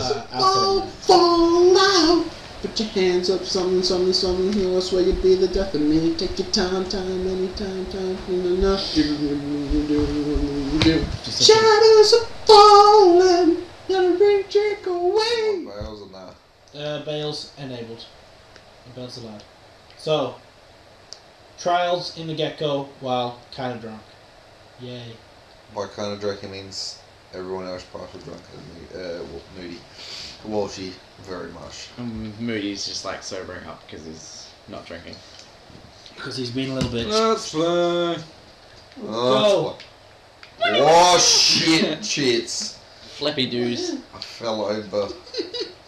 Fall now. Put your hands up, something here, I swear you'd be the death of me. Take your time, enough. Shadows are falling, gotta bring Jake away. Bale's allowed. Bale's enabled. And Bale's allowed. So, Trials in the get-go while kind of drunk. Yay. By kind of drunk, it means everyone else partially drunk and moody. Walshy, very much. Moody's just like sobering up because he's not drinking. Because he's been a little bit. Let's play. Go. Oh shit! Shits. Flappy doos. I fell over.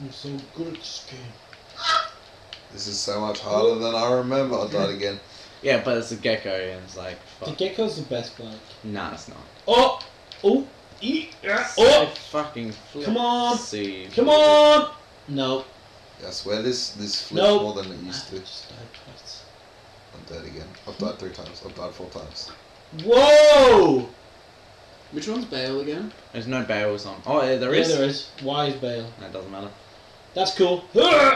I'm so good at this game. This is so much harder than I remember. I died again. Yeah, but it's a gecko and it's like. Fuck. The gecko's the best bloke. Nah, it's not. Oh. Oh. Oh! Fucking flip. Come on! See. Come on! No. I swear this flips more than it used to. I just died twice. I'm dead again. I've died 3 times. I've died 4 times. Whoa! Which one's Bale again? There's no Bales on. Oh, yeah, there is. Yeah, there is. Why is Bale? That doesn't matter. That's cool. You're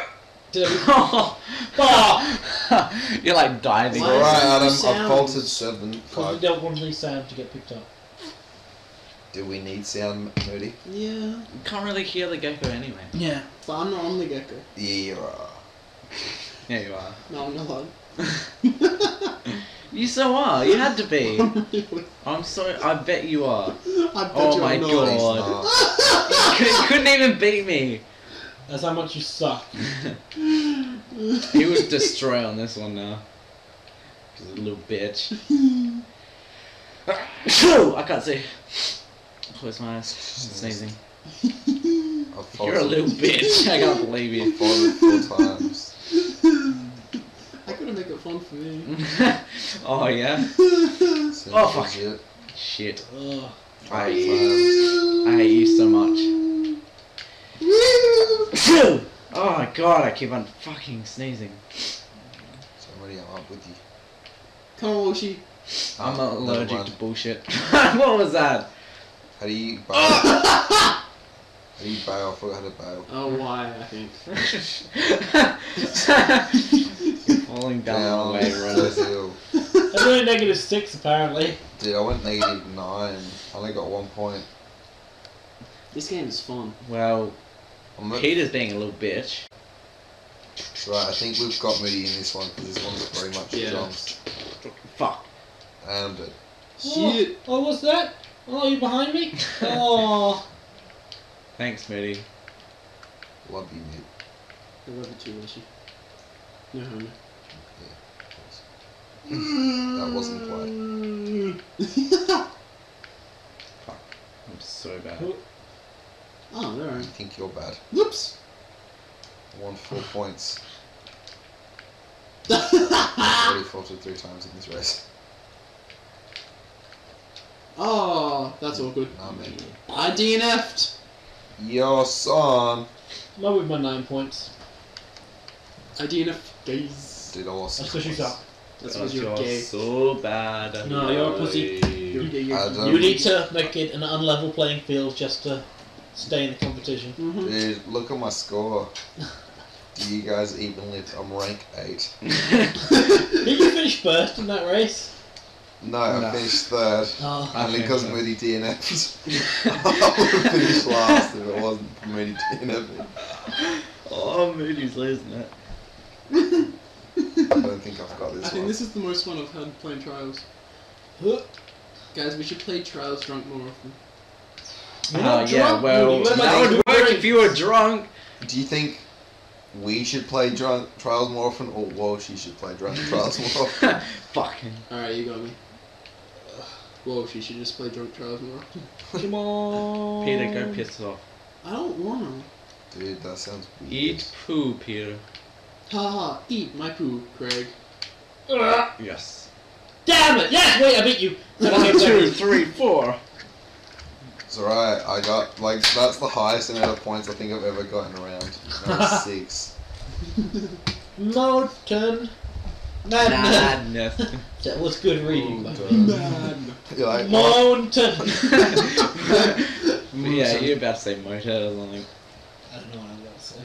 like diving. Alright, Adam, I've bolted 7. We don't want Lee Sam to get picked up. Do we need sound, Moody? Yeah. Can't really hear the gecko anyway. Yeah. But I'm not on the gecko. Yeah, you are. Yeah, you are. No, I'm not. You so are. You had to be. I'm sorry. I bet you are. I bet oh my not. God. You couldn't even beat me. That's how much you suck. He would destroy on this one now. He's a little bitch. I can't see. Close my eyes. Sneezing. You're a little bitch. I can't believe you. I've fallen 4 times. I couldn't make it fun for me. Oh yeah. So oh fuck. Shit. Oh, I hate you. I hate you so much. Oh my god! I keep on fucking sneezing. Somebody, I'm up with you. Come on, Oshi. I'm not allergic to bullshit. What was that? How do you bail? How do you bail? I forgot how to bail. Oh, why? I think. You're falling down the way, right? I went -6 apparently. Dude, I went -9. I only got 1 point. This game is fun. Well, Peter's being a little bitch. Right, I think we've got Moody in this one because this one's very much John's. Fuck. And it. Shit. Oh, what's that? Oh, you behind me? Oh. Thanks, Moody. Love you, mate. I love you too, Richie. No homie. Yeah, that wasn't implied. Fuck. I'm so bad. Oh, no. I think you're bad. Whoops. I won 4 points. I've already faltered 3 times in this race. Oh, that's awkward. Nah, I DNF'd! Your son! Not with my 9 points. I DNF'd gays. Dude, I lost. That's because you suck. That's because you're gay. So bad. No, you're a pussy. You need to make it an unlevel playing field just to stay in the competition. Mm-hmm. Dude, look at my score. Do you guys even live? I'm rank 8. Did you finish first in that race? No, I finished 3rd. Oh, only because Moody DNF'd. I would have finished last if it wasn't for Moody DNF'd. Oh, Moody's losing it. I don't think I've got this one. I think this is the most fun I've had playing Trials. Guys, we should play Trials drunk more often. Oh, yeah, well, that would work if you were drunk. Do you think we should play drunk Trials more often, or Walshy should play drunk Trials more often? Fucking. Alright, you got me. Walshy should just play drunk Trials more often. Come on. Peter, go piss off. I don't wanna. Dude, that sounds weird. Eat poo, Peter. Haha, eat my poo, Craig. Yes. Damn it! Yes! Wait, I beat you! 1, 2, 3, 4. It's alright, I got, like, that's the highest amount of points I think I've ever gotten around. 6. Mountain madness. That was good reading, You're like, mountain. Yeah, you're about to say motor or something. I don't know what I'm going to say.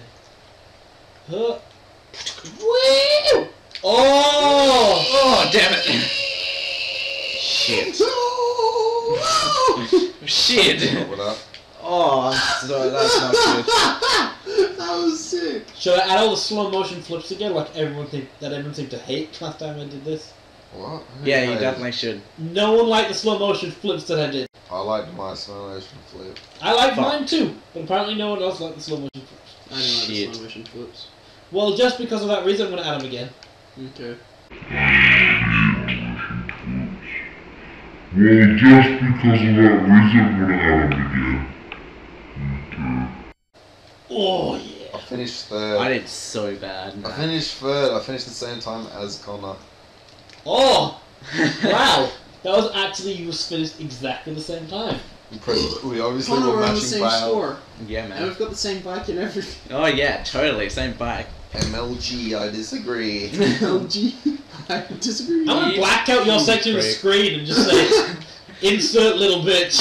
Huh. Oh! Oh, damn it! Shit. Oh, shit! What up? Oh, no, that's not good. That was sick. Should I add all the slow motion flips again, like everyone seemed to hate last time I did this? What? Yeah, you definitely should. No one liked the slow motion flips that I did. I liked my slow motion flip. I liked mine too, but apparently no one else liked the slow motion flips. I didn't like the slow motion flips. Well, just because of that reason, I'm gonna add them again. Okay. Well, just because of that reason, I'm gonna add them again. Oh yeah! I finished third. I did so bad. Man. I finished third. I finished the same time as Connor. Oh! Wow! That was actually, you was finished exactly the same time. Impressive. We obviously were matching the same score. Yeah, man. And we've got the same bike and everything. Oh yeah, totally same bike. MLG, I disagree. MLG, I disagree. I'm gonna black out your section of the screen and just say, insert little bitch.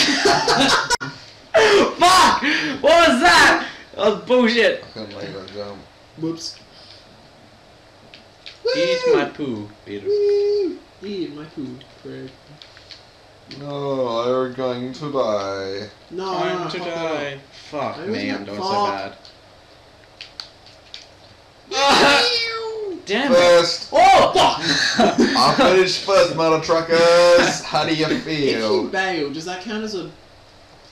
Fuck! What was that? That was bullshit. I couldn't make that jump. Whoops. Woo! Eat my poo, Peter. Woo! Eat my poo, Craig. No, I'm going to die. No, I'm going to die. Fuck, man, that was so bad. Damn first. It. Oh, fuck! I finished first, Metal Truckers. How do you feel? If you bail, does that count as a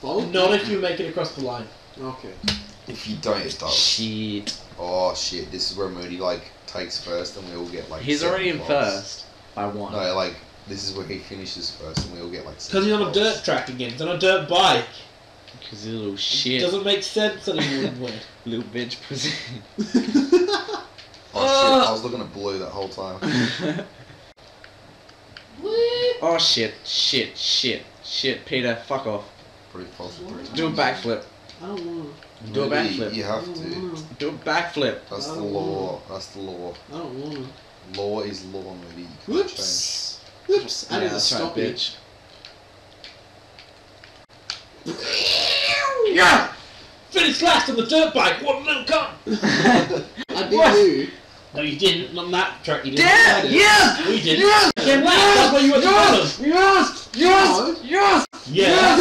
fault? Not if you make it across the line. Okay. If you don't, it does. Shit. Oh, shit. This is where Moody, like, takes first and we all get, like, he's already in first by one. No, like, this is where he finishes first and we all get, like, because he's on a dirt track again. He's on a dirt bike. Because he's a little shit. It doesn't make sense anymore. Little bitch pussy. Oh shit, I was looking at blue that whole time. Oh shit, shit, shit, shit, Peter, fuck off. Pretty possible. Do a backflip. I don't want to. Do a backflip. You have to. Do a backflip. That's the law. That's the law. I don't want to. Law is law, maybe. Whoops. Whoops. I need to stop, bitch. Yeah! Finished last on the dirt bike, what a little cunt! I did you. No, you didn't, not on that track, you didn't. Yeah, yes! We did. Yes! Came last, that's why you were the bottom! Yes! Yes! Yes! Yes!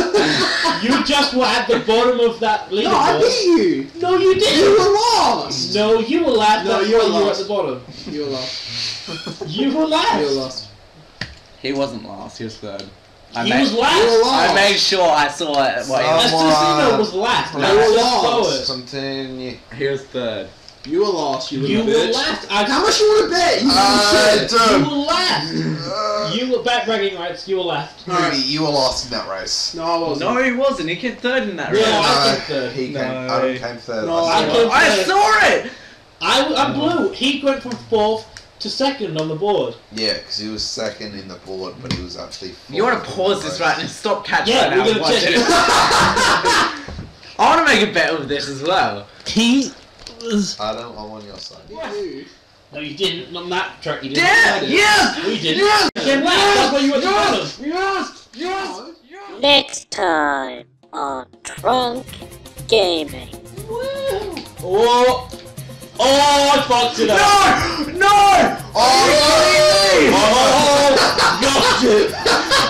You just were at the bottom of that leaderboard. No, I beat you! No, you didn't! You were lost! No, you were last, no, that's why you were at the bottom. You were lost. You were last! You were lost. He wasn't last, he was third. He was last. I made sure I saw it. Someone was last. You were lost. Continue. He was third. You were lost. You were last. How much you want to bet? You were last. You were backbragging rights. You were last. No, you were last in that race. No, I wasn't. No, he wasn't. He came third in that race. No, I came third. I came third. No, I saw it. I'm blue. He went from fourth to second on the board. Yeah, because he was second in the board, but he was actually fourth. You want to pause this right and stop catching out and watch it. I want to make a bet with this as well. He was... I'm on your side. Yeah. No, you didn't. Not on that track. You didn't. Yes! We did. Yes! Yes! Yes! Yes! Yes! Next time on Drunk Gaming. Woo! Oh! Oh, I fucked it up! No! No! Oh, got it!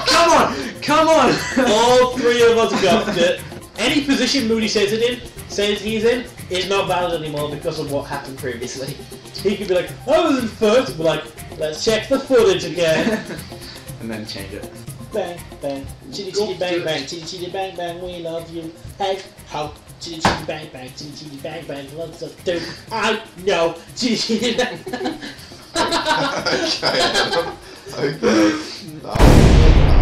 Come on! Come on! All three of us got it. Any position Moody says it in, says he's in, is not valid anymore because of what happened previously. He could be like, I was in first, and be like, let's check the footage again. And then change it. Bang, bang, chitty chitty bang bang, chitty chitty bang bang, we love you. Hey, how? Chitty chitty bang bang, chitty chitty bang bang, loves us too. I know. Chitty chitty bang bang. Okay. Okay. No.